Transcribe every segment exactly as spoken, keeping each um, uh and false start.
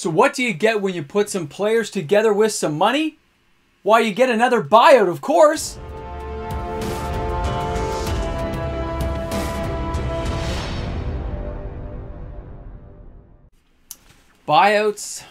So what do you get when you put some players together with some money? Why, you get another buyout, of course. Buyouts,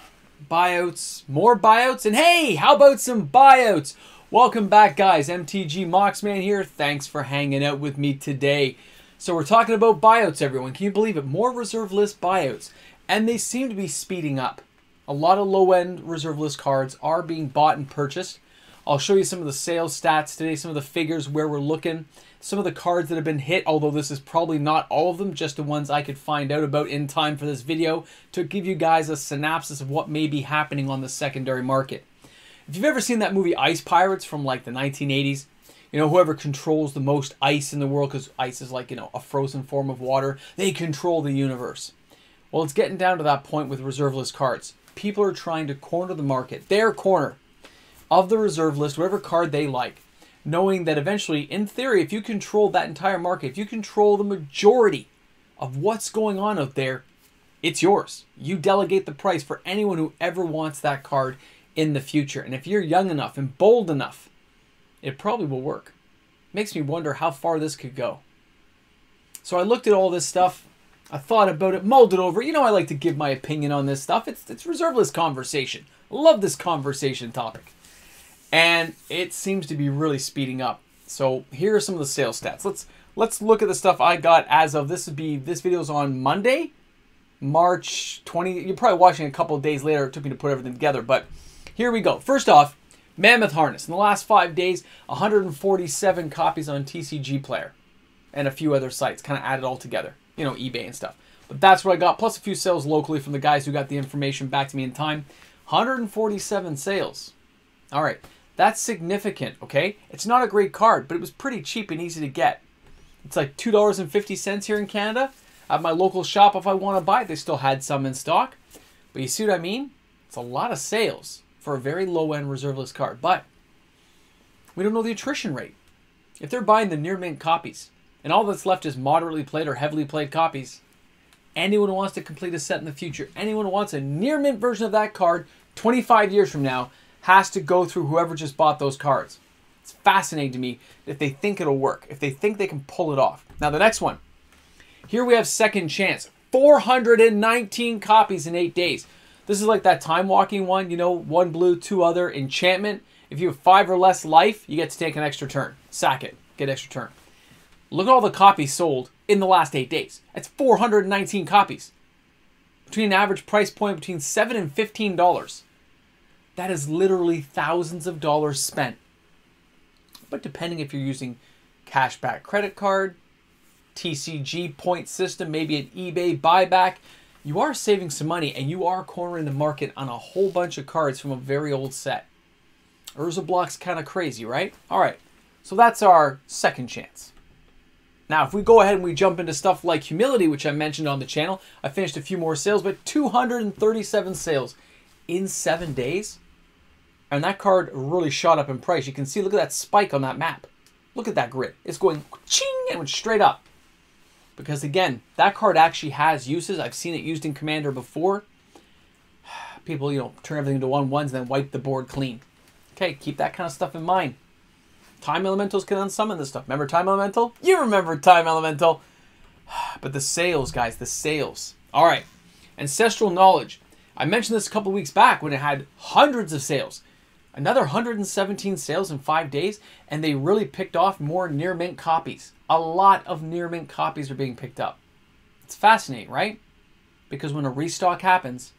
buyouts, more buyouts, and hey, how about some buyouts? Welcome back, guys. M T G Moxman here. Thanks for hanging out with me today. So we're talking about buyouts, everyone. Can you believe it? More reserve list buyouts, and they seem to be speeding up. A lot of low-end reserve list cards are being bought and purchased. I'll show you some of the sales stats today, some of the figures where we're looking, some of the cards that have been hit, although this is probably not all of them, just the ones I could find out about in time for this video to give you guys a synopsis of what may be happening on the secondary market. If you've ever seen that movie Ice Pirates from like the nineteen eighties, you know, whoever controls the most ice in the world, because ice is like, you know, a frozen form of water, they control the universe. Well, it's getting down to that point with reserve list cards. People are trying to corner the market, their corner of the reserve list, whatever card they like, knowing that eventually, in theory, if you control that entire market, if you control the majority of what's going on out there, it's yours. You delegate the price for anyone who ever wants that card in the future. And if you're young enough and bold enough, it probably will work. Makes me wonder how far this could go. So I looked at all this stuff. I thought about it, mulled it over. You know, I like to give my opinion on this stuff. It's, it's reserve list conversation. Love this conversation topic. And it seems to be really speeding up. So here are some of the sales stats. Let's let's look at the stuff I got as of this would be this video is on Monday, March twentieth. You're probably watching a couple of days later. It took me to put everything together, but here we go. First off, Mammoth Harness. In the last five days, one hundred forty-seven copies on T C G Player and a few other sites. Kind of added all together, you know, eBay and stuff. But that's what I got. Plus a few sales locally from the guys who got the information back to me in time. one hundred forty-seven sales. All right. That's significant, okay? It's not a great card, but it was pretty cheap and easy to get. It's like two dollars and fifty cents here in Canada. At my local shop, if I want to buy it, they still had some in stock. But you see what I mean? It's a lot of sales for a very low-end reserve list card. But we don't know the attrition rate. If they're buying the near-mint copies, and all that's left is moderately played or heavily played copies, anyone who wants to complete a set in the future, anyone who wants a near-mint version of that card twenty-five years from now, has to go through whoever just bought those cards. It's fascinating to me if they think it'll work, if they think they can pull it off. Now the next one, here we have Second Chance, four hundred nineteen copies in eight days. This is like that time walking one, you know, one blue, two other, enchantment. If you have five or less life, you get to take an extra turn, sack it, get extra turn. Look at all the copies sold in the last eight days. That's four hundred nineteen copies. Between an average price point between seven and fifteen dollars. That is literally thousands of dollars spent. But depending if you're using cashback credit card, T C G point system, maybe an eBay buyback, you are saving some money and you are cornering the market on a whole bunch of cards from a very old set. Urzablocks kind of crazy, right? All right, so that's our Second Chance. Now, if we go ahead and we jump into stuff like Humility, which I mentioned on the channel, I finished a few more sales, but two hundred thirty-seven sales in seven days. And that card really shot up in price. You can see, look at that spike on that map. Look at that grid. It's going ching and it went straight up. Because again, that card actually has uses. I've seen it used in Commander before. People, you know, turn everything into one ones and then wipe the board clean. Okay, keep that kind of stuff in mind. Time Elementals can unsummon this stuff. Remember Time Elemental? You remember Time Elemental. But the sales, guys, the sales. All right. Ancestral Knowledge. I mentioned this a couple weeks back when it had hundreds of sales. Another one hundred seventeen sales in five days, and they really picked off more near-mint copies. A lot of near-mint copies are being picked up. It's fascinating, right? Because when a restock happens,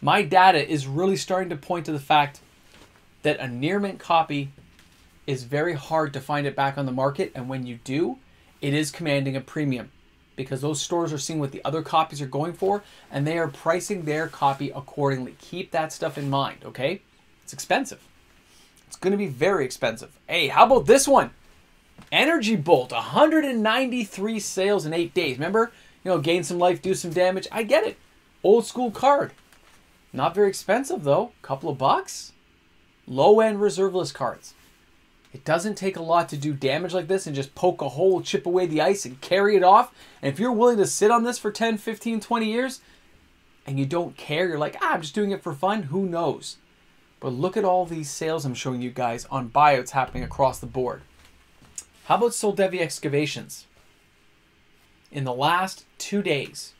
my data is really starting to point to the fact that a near-mint copy is very hard to find it back on the market, and when you do, it is commanding a premium. Because those stores are seeing what the other copies are going for, and they are pricing their copy accordingly. Keep that stuff in mind, okay? It's expensive. It's going to be very expensive. Hey, how about this one? Energy Bolt, one hundred ninety-three sales in eight days. Remember, you know, gain some life, do some damage. I get it. Old school card. Not very expensive, though. Couple of bucks. Low-end reserve list cards. It doesn't take a lot to do damage like this and just poke a hole, chip away the ice, and carry it off. And if you're willing to sit on this for ten, fifteen, twenty years, and you don't care, you're like, ah, I'm just doing it for fun, who knows? But look at all these sales I'm showing you guys on buyouts happening across the board. How about Soldevi Excavations? In the last two days,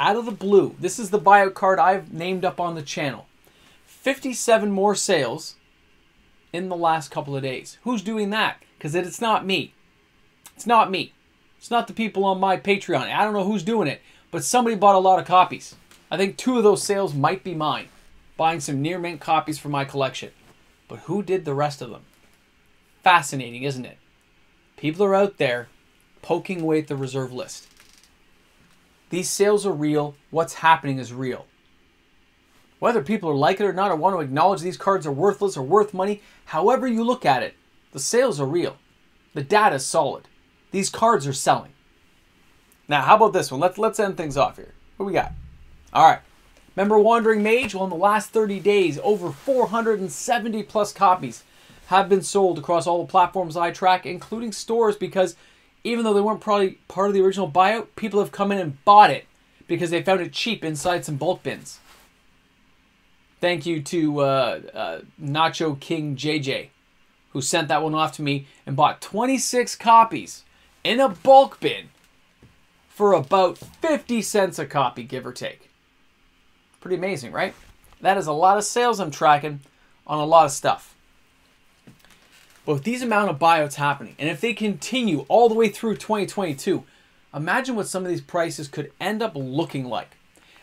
out of the blue, this is the buyout card I've named up on the channel. fifty-seven more sales in the last couple of days. Who's doing that? Because it's not me. It's not me. It's not the people on my Patreon. I don't know who's doing it, but somebody bought a lot of copies. I think two of those sales might be mine, buying some near mint copies for my collection. But who did the rest of them? Fascinating, isn't it? People are out there poking away at the reserve list. These sales are real. What's happening is real. Whether people like it or not, or want to acknowledge these cards are worthless or worth money, however you look at it, the sales are real. The data is solid. These cards are selling. Now, how about this one? Let's, let's end things off here. What do we got? All right. Remember Wandering Mage? Well, in the last thirty days, over four hundred seventy plus copies have been sold across all the platforms I track, including stores, because even though they weren't probably part of the original buyout, people have come in and bought it because they found it cheap inside some bulk bins. Thank you to uh, uh, Nacho King J J, who sent that one off to me and bought twenty-six copies in a bulk bin for about fifty cents a copy, give or take. Pretty amazing, right? That is a lot of sales I'm tracking on a lot of stuff. But with these amount of buyouts happening, and if they continue all the way through twenty twenty-two, imagine what some of these prices could end up looking like.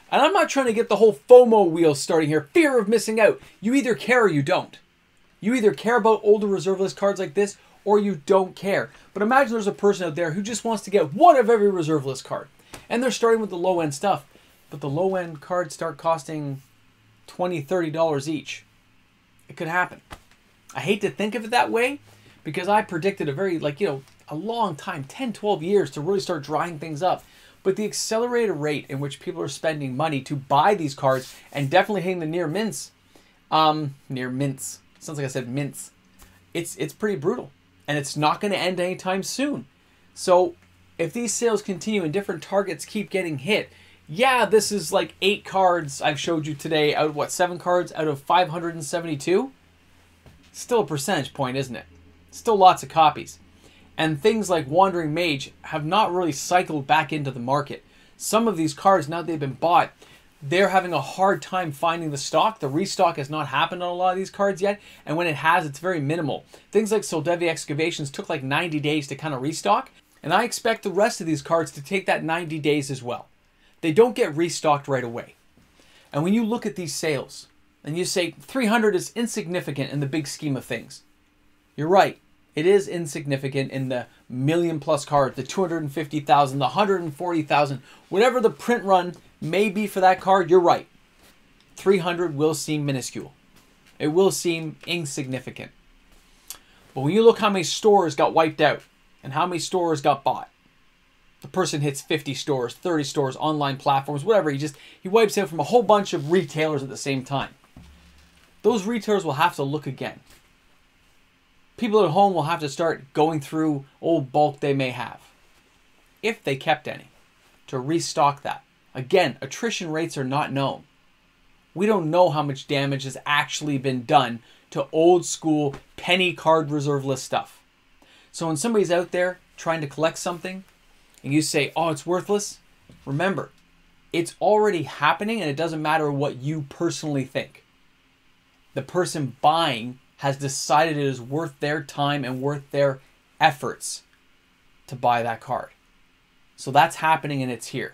And I'm not trying to get the whole FOMO wheel starting here, fear of missing out. You either care or you don't. You either care about older reserve list cards like this, or you don't care. But imagine there's a person out there who just wants to get one of every reserve list card. And they're starting with the low end stuff, but the low end cards start costing twenty dollars, thirty dollars each. It could happen. I hate to think of it that way because I predicted a very, like, you know, a long time, ten, twelve years to really start drying things up. But the accelerated rate in which people are spending money to buy these cards and definitely hitting the near mints, um, near mints, sounds like I said mints, it's, it's pretty brutal. And it's not going to end anytime soon. So if these sales continue and different targets keep getting hit, yeah, this is like eight cards I've showed you today out of what, seven cards out of five hundred seventy-two? Still a percentage point, isn't it? Still lots of copies. And things like Wandering Mage have not really cycled back into the market. Some of these cards, now they've been bought, they're having a hard time finding the stock. The restock has not happened on a lot of these cards yet. And when it has, it's very minimal. Things like Soldevi Excavations took like ninety days to kind of restock. And I expect the rest of these cards to take that ninety days as well. They don't get restocked right away. And when you look at these sales, and you say three hundred is insignificant in the big scheme of things. You're right. It is insignificant in the million plus card, the two hundred fifty thousand, the one hundred forty thousand, whatever the print run may be for that card, you're right. three hundred will seem minuscule. It will seem insignificant. But when you look how many stores got wiped out and how many stores got bought, the person hits fifty stores, thirty stores, online platforms, whatever. He just, he wipes out from a whole bunch of retailers at the same time. Those retailers will have to look again. People at home will have to start going through old bulk they may have, if they kept any, to restock that. Again, attrition rates are not known. We don't know how much damage has actually been done to old school penny card reserve list stuff. So when somebody's out there trying to collect something and you say, oh, it's worthless, remember, it's already happening and it doesn't matter what you personally think. The person buying has decided it is worth their time and worth their efforts to buy that card. So that's happening and it's here.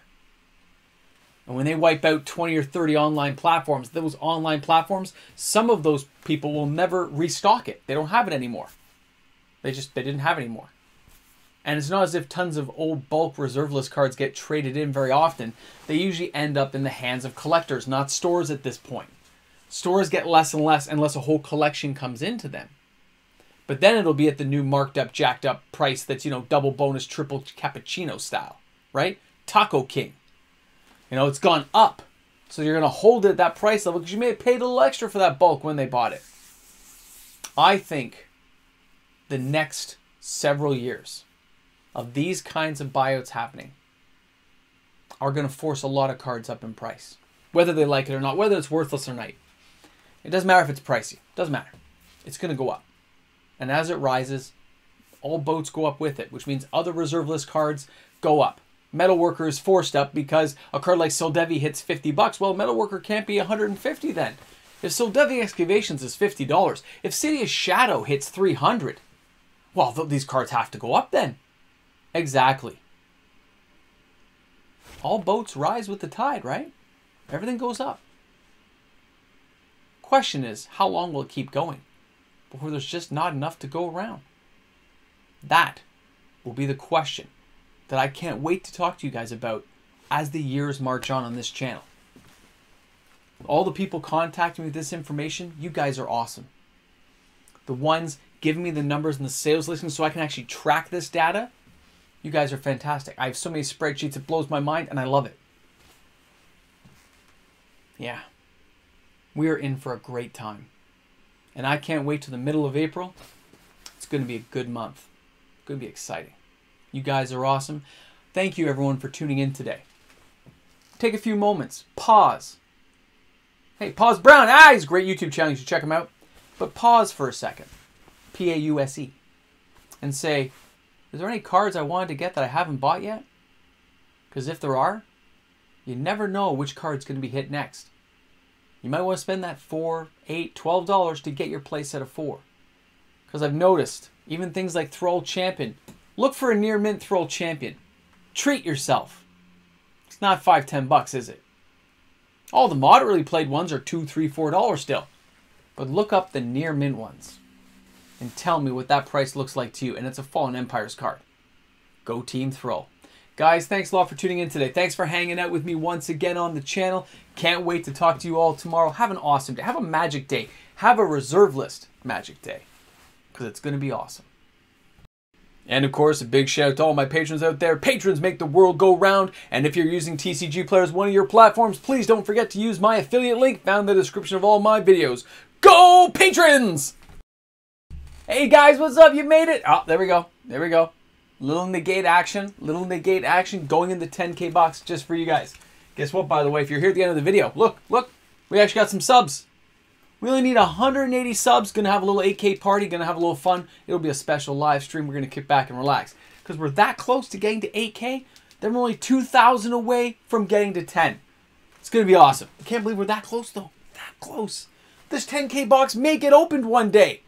And when they wipe out twenty or thirty online platforms, those online platforms, some of those people will never restock it. They don't have it anymore. They just, they didn't have it anymore. And it's not as if tons of old bulk reserve list cards get traded in very often. They usually end up in the hands of collectors, not stores at this point. Stores get less and less unless a whole collection comes into them. But then it'll be at the new marked up, jacked up price that's, you know, double bonus, triple cappuccino style, right? Taco King. You know, it's gone up. So you're going to hold it at that price level because you may have paid a little extra for that bulk when they bought it. I think the next several years of these kinds of buyouts happening are going to force a lot of cards up in price. whether they like it or not, whether it's worthless or not. It doesn't matter if it's pricey. It doesn't matter. It's going to go up. And as it rises, all boats go up with it, which means other reserve list cards go up. Metalworker is forced up because a card like Soldevi hits fifty bucks. Well, Metalworker can't be one hundred fifty then. If Soldevi Excavations is fifty dollars, if City of Shadow hits three hundred dollars, well, th these cards have to go up then. Exactly. All boats rise with the tide, right? Everything goes up. Question is, how long will it keep going before there's just not enough to go around? That will be the question that I can't wait to talk to you guys about as the years march on on this channel. All the people contacting me with this information, you guys are awesome. The ones giving me the numbers and the sales listings so I can actually track this data, you guys are fantastic. I have so many spreadsheets, it blows my mind, and I love it. Yeah, we are in for a great time. And I can't wait till the middle of April. It's going to be a good month. It's going to be exciting. You guys are awesome. Thank you, everyone, for tuning in today. Take a few moments. Pause. Hey, Pause Brown. Ah, he's a great YouTube channel. You should check him out. But pause for a second. P A U S E. And say, is there any cards I wanted to get that I haven't bought yet? Because if there are, you never know which card's going to be hit next. You might want to spend that four, eight, twelve dollars to get your playset of four. Because I've noticed, even things like Thrall Champion. Look for a near mint Thrall Champion. Treat yourself. It's not five, ten bucks, is it? All the moderately played ones are two, three, four dollars still. But look up the near mint ones. And tell me what that price looks like to you. And it's a Fallen Empires card. Go Team Thrall. Guys, thanks a lot for tuning in today. Thanks for hanging out with me once again on the channel. Can't wait to talk to you all tomorrow. Have an awesome day. Have a magic day. Have a reserve list magic day. Because it's going to be awesome. And of course, a big shout out to all my patrons out there. Patrons make the world go round. And if you're using T C G Player as one of your platforms, please don't forget to use my affiliate link found in the description of all my videos. Go patrons! Hey guys, what's up? You made it. Oh, there we go. There we go. Little negate action. Little negate action going in the ten K box just for you guys. Guess what, by the way, if you're here at the end of the video, look, look, we actually got some subs. We only need one hundred eighty subs. Gonna have a little eight K party. Gonna have a little fun. It'll be a special live stream. We're gonna kick back and relax. Because we're that close to getting to eight K. Then we're only two thousand away from getting to ten. It's gonna be awesome. I can't believe we're that close though. That close. This ten K box may get opened one day.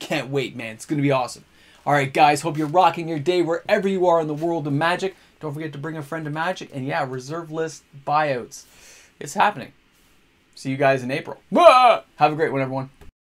Can't wait, man. It's going to be awesome. All right, guys. Hope you're rocking your day wherever you are in the world of Magic. Don't forget to bring a friend to Magic. And yeah, reserve list buyouts. It's happening. See you guys in April. Have a great one, everyone.